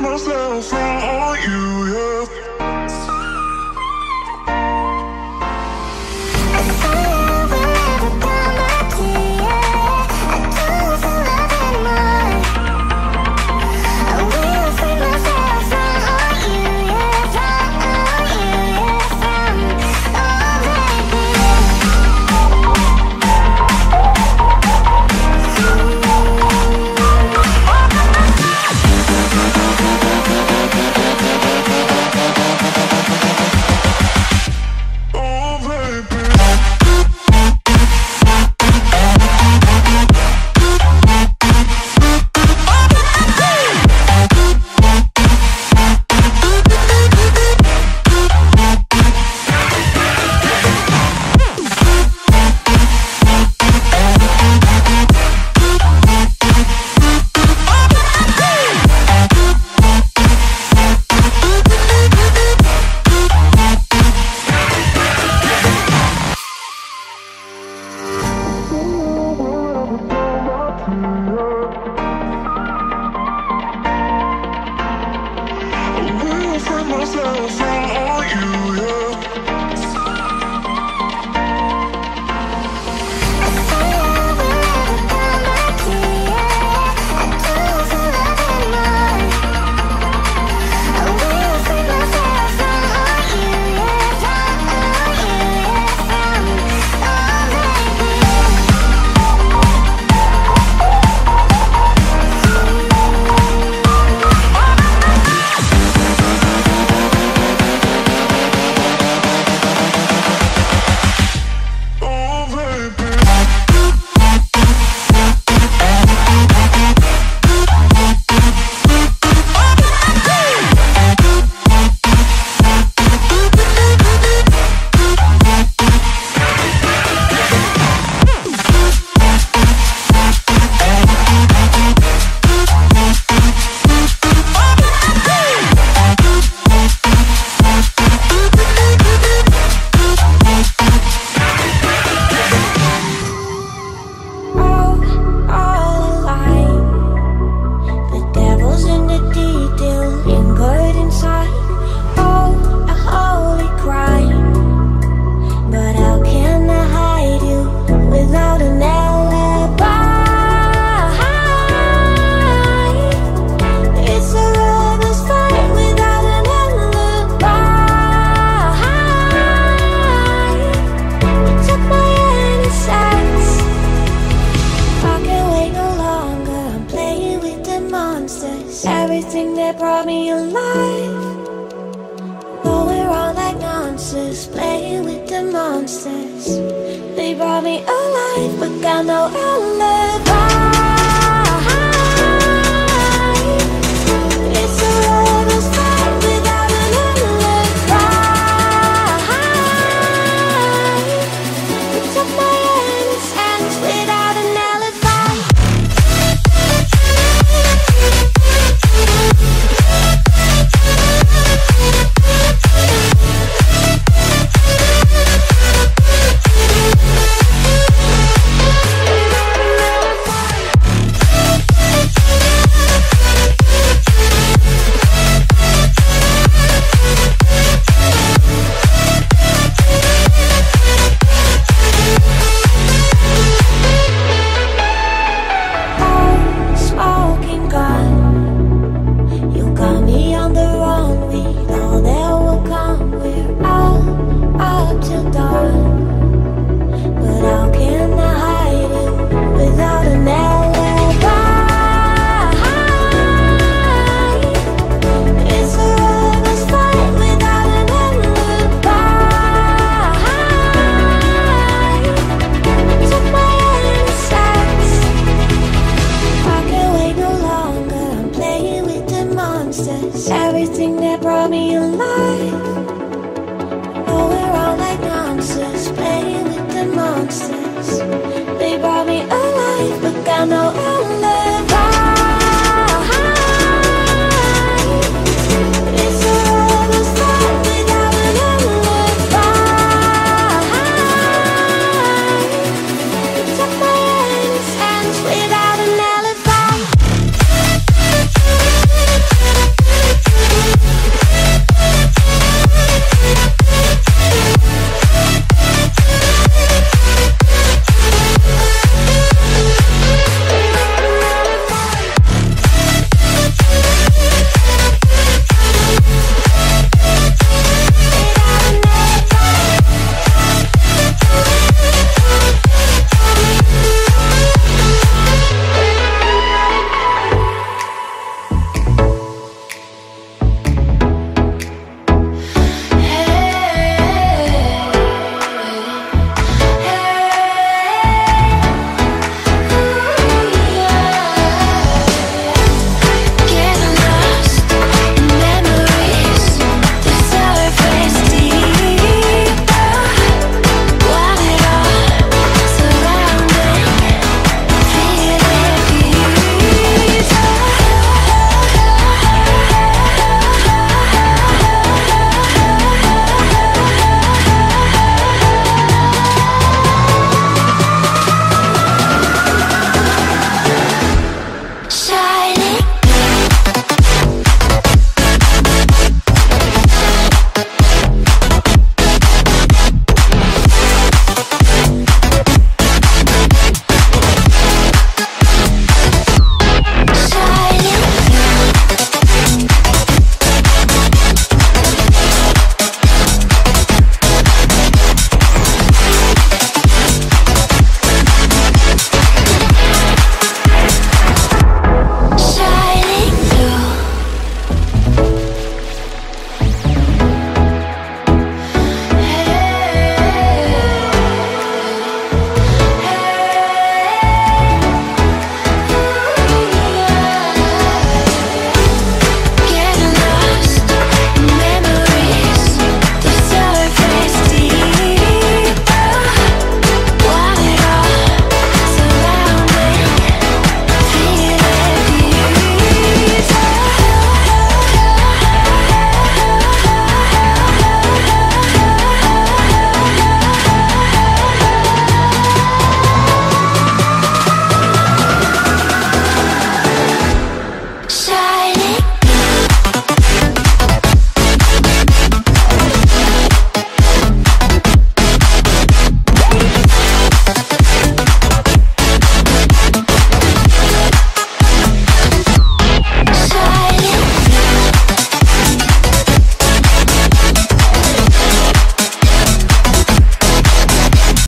myself from all you have. Everything that brought me alive, though we're all like monsters, playing with the monsters. They brought me alive, but got no alibi. Everything that brought me alive, though we're all like monsters, playing with the monsters. They brought me alive, but got no alibi.